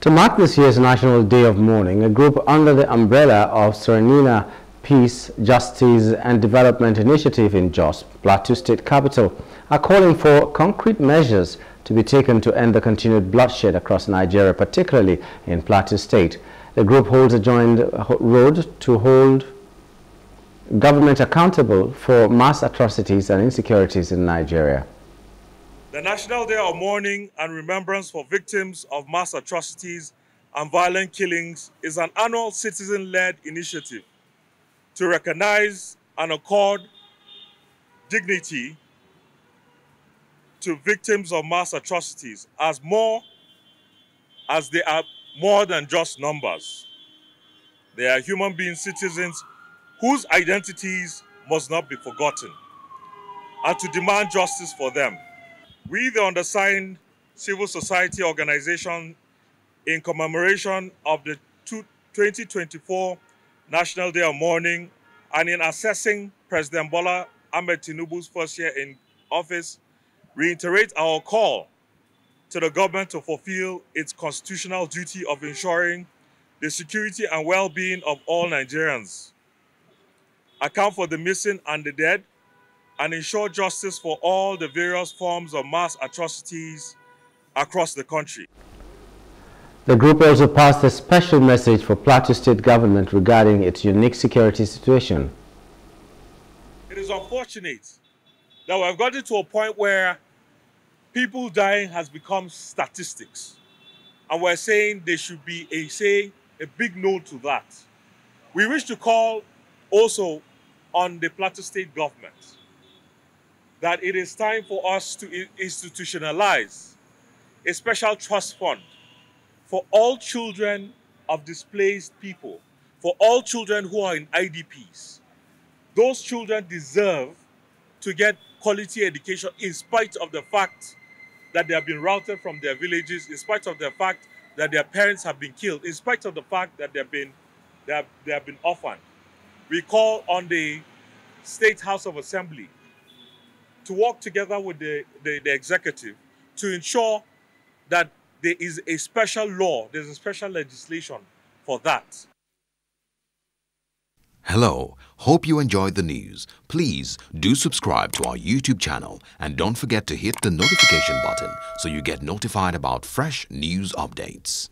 To mark this year's National Day of Mourning, a group under the umbrella of SRANINA Peace, Justice and Development Initiative in Jos, Plateau State capital, are calling for concrete measures to be taken to end the continued bloodshed across Nigeria, particularly in Plateau State. The group holds a joined road to hold government accountable for mass atrocities and insecurities in Nigeria. The National Day of Mourning and Remembrance for Victims of Mass Atrocities and Violent Killings is an annual citizen-led initiative to recognize and accord dignity to victims of mass atrocities as they are more than just numbers. They are human being citizens whose identities must not be forgotten, and to demand justice for them. We, the undersigned civil society organization, in commemoration of the 2024 National Day of Mourning and in assessing President Bola Ahmed Tinubu's first year in office, reiterate our call to the government to fulfill its constitutional duty of ensuring the security and well-being of all Nigerians, account for the missing and the dead, and ensure justice for all the various forms of mass atrocities across the country. The group also passed a special message for Plateau State government regarding its unique security situation. It is unfortunate that we have gotten to a point where people dying has become statistics, and we're saying there should be a big no to that. We wish to call also on the Plateau State government that it is time for us to institutionalize a special trust fund for all children of displaced people, for all children who are in IDPs. Those children deserve to get quality education in spite of the fact that they have been routed from their villages, in spite of the fact that their parents have been killed, in spite of the fact that they have been orphaned. We call on the State House of Assembly to work together with the executive to ensure that there is a special law, there's a special legislation for that. Hello, hope you enjoyed the news. Please do subscribe to our YouTube channel and don't forget to hit the notification button so you get notified about fresh news updates.